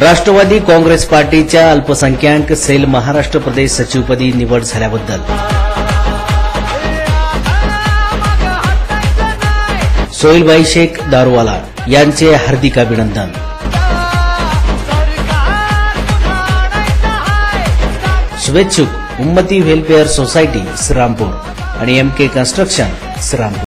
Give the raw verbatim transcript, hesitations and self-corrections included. राष्ट्रवादी काँग्रेस पार्टीच्या अल्पसंख्याक सेल महाराष्ट्र प्रदेश सचिवपदी निवड झाल्याबद्दल सोहेलभाई शेख दारुवाला यांचे हार्दिक अभिनंदन। शुभेच्छुक उम्मती वेलफेअर सोसायटी श्रीरामपूर आणि एमके कंस्ट्रक्शन श्रीरामपूर।